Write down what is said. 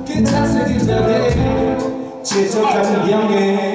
지나치는 괜찮은 기자들 지적 감경에